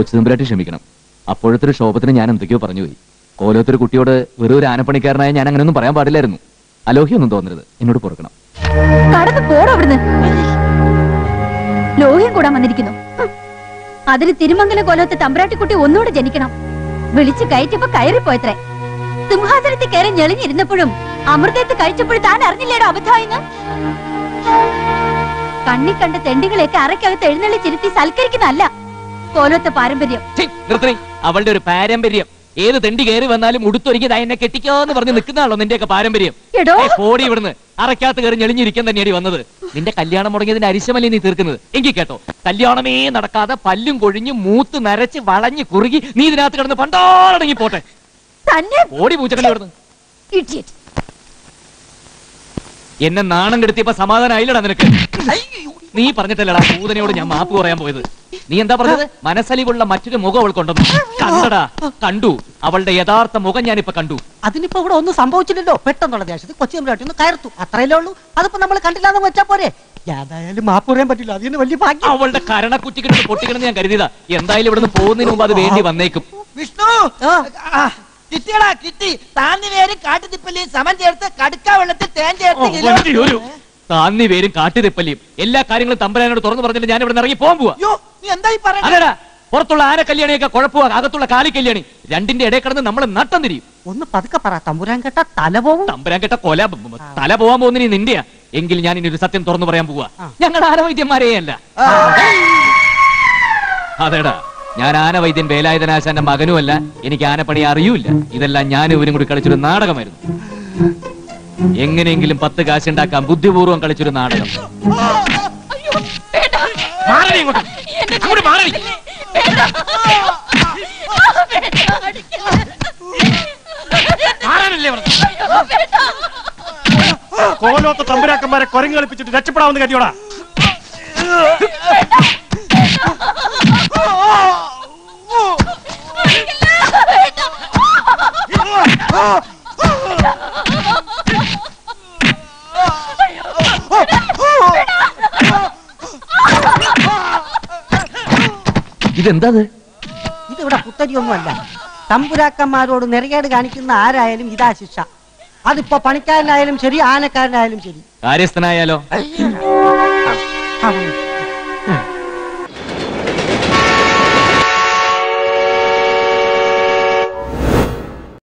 കൊച്ചുതമ്പുരാട്ടി ക്ഷമിക്കണം. അപ്പോഴത്തെ ഒരു ക്ഷോഭത്തിന് ഞാൻ എന്തൊക്കെയോ പറഞ്ഞുപോയി. കോലത്തൊരു കുട്ടിയോട് വെറൊരു ആനപ്പണിക്കാരനായ ഞാൻ അങ്ങനെയൊന്നും പറയാൻ പാടില്ലായിരുന്നു. അലോഹ്യൊന്നും തോന്നരുത്, എന്നോട് പൊറുക്കണം. ലോഹ്യം കൂടാൻ വന്നിരിക്കുന്നു. അതിന് തിരുമംഗലം കൊല്ലത്തെ തമ്പ്രാട്ടിക്കുട്ടി ഒന്നുകൂടെ ജനിക്കണം. വിളിച്ചു കയറ്റപ്പോ കയറിപ്പോയത്രേ. സിംഹാസനത്തിൽ കയറി ഞെളിഞ്ഞിരുന്നപ്പോഴും അമൃതത്തെ കഴിച്ചപ്പോഴും താൻ അറിഞ്ഞില്ലേടോ അബദ്ധമായെന്ന്. കണ്ണി കണ്ട തെണ്ടികളെയൊക്കെ അറയ്ക്കകത്ത് എഴുന്നള്ളിച്ചിരുത്തി സൽക്കരിക്കുന്നല്ല കോലത്തെ പാരമ്പര്യം. അവളുടെ ഒരു പാരമ്പര്യം. ഏത് തെണ്ടി കയറി വന്നാലും ഉടുത്തൊരുക്കിയതാ എന്നെ കെട്ടിക്കാന്ന് പറഞ്ഞ് നിൽക്കുന്നതാണോ നിന്റെയൊക്കെ പാരമ്പര്യം? ഓടി ഇവിടുന്ന് അറയ്ക്കകത്ത് കയറി ഞെളിഞ്ഞിരിക്കാൻ തന്നെയാണ് വന്നത്. നിന്റെ കല്യാണം മുടങ്ങിയതിന്റെ അരിശമല്ലേ നീ തീർക്കുന്നത്? എങ്കിൽ കേട്ടോ, കല്യാണമേ നടക്കാതെ പല്ലും കൊഴിഞ്ഞ് മൂത്ത് നരച്ച് വളഞ്ഞ് കുറുകി നീ ഇതിനകത്ത് കിടന്ന് പണ്ടാടങ്ങി പോട്ടെ. ഓടി പൂച്ചക്കല്ല് എന്നെ നാണം കെടുത്തിയപ്പോ സമാധാനമായില്ലടാ നിനക്ക്. നീ പറഞ്ഞിട്ടല്ലടാ പൂതനയോട് ഞാൻ മാപ്പ് പറയാൻ പോയത്. നീ എന്താ പറഞ്ഞത്? മനസ്സലിവുള്ള മറ്റൊരു മുഖം അവൾ കൊണ്ടു കണ്ടടാ. കണ്ടു, അവളുടെ യഥാർത്ഥ മുഖം ഞാനിപ്പോ കണ്ടു. അതിനിപ്പോ ഇവിടെ ഒന്നും സംഭവിച്ചില്ലല്ലോ. പെട്ടെന്നുള്ള ദേശത്ത് കൊച്ചുതമ്പുരാട്ടി കയർത്തു, അത്രയല്ലേ ഉള്ളൂ. അതിപ്പോ നമ്മൾ കണ്ടില്ലാതെ വെച്ചാ പോരെ. ഏതായാലും മാപ്പ് പറയാൻ പറ്റില്ല, അതിന് വലിയ ഭാഗ്യം. അവളുടെ കരണക്കുറ്റി കിട്ടുന്ന പൊട്ടിക്കണം ഞാൻ കരുതിയതാ. എന്തായാലും ഇവിടുന്ന് പോകുന്നതിന് മുമ്പ് അത് വേണ്ടി വന്നേക്കും. വിഷ്ണു കിട്ടിയടാ, കിട്ടി. താന്നി പേരും കാട്ടുതിപ്പല്ലിയും സമം ചേർത്ത് കടുക്കാ വെള്ളത്തിൽ തേൻ ചേർത്ത്. താന്നി പേരും കാട്ടുതിപ്പല്ലിയും എല്ലാ കാര്യങ്ങളും തമ്പുരാനോട് തുറന്നു പറഞ്ഞിട്ട് ഞാൻ ഇവിടെ ഇറങ്ങി പോകാൻ പോവാ. അതെടാ, പുറത്തുള്ള ആന കല്യാണിയൊക്കെ കുഴപ്പമാണ്, അകത്തുള്ള കാലി കല്യാണി. രണ്ടിന്റെ ഇടയിൽ കിടന്ന് നമ്മള് നട്ടം തിരിയും. ഒന്ന് പതുക്കെ പറ, തമ്പുരാൻ കേട്ട തല പോവും. തമ്പുരാൻ കേട്ട കൊല. തല പോവാൻ പോകുന്ന നിന്റെയാ. എങ്കിൽ ഞാൻ ഇനി ഒരു സത്യം തുറന്നു പറയാൻ പോവാ. ഞങ്ങൾ ആനവൈദ്യന്മാരേ അല്ല. അതെടാ, ഞാൻ ആനവൈദ്യൻ വേലായുധനാശാന്റെ മകനുമല്ല. എനിക്ക് ആനപ്പണി അറിയൂല്ല. ഇതെല്ലാം ഞാൻ ഇവരും കൂടി കളിച്ചൊരു നാടകമായിരുന്നു. എങ്ങനെയെങ്കിലും 10 കാശുണ്ടാക്കാൻ ബുദ്ധിപൂർവ്വം കളിച്ചൊരു നാടകം. കോലോത്ത തമ്പുരാക്കന്മാരെ കൊരങ്ങ് കളിപ്പിച്ചിട്ട് രക്ഷപ്പെടാമെന്ന് കരുതിയോടാ. ഇതെന്താത്? ഇതിവിടെ പുത്തരിയൊന്നുമല്ല. തമ്പുരാക്കന്മാരോട് നെറികേട് കാണിക്കുന്ന ആരായാലും ഇതാ ശിക്ഷ. അതിപ്പോ പണിക്കാരനായാലും ശരി, ആനക്കാരനായാലും ശരി, കാര്യസ്ഥനായാലോ.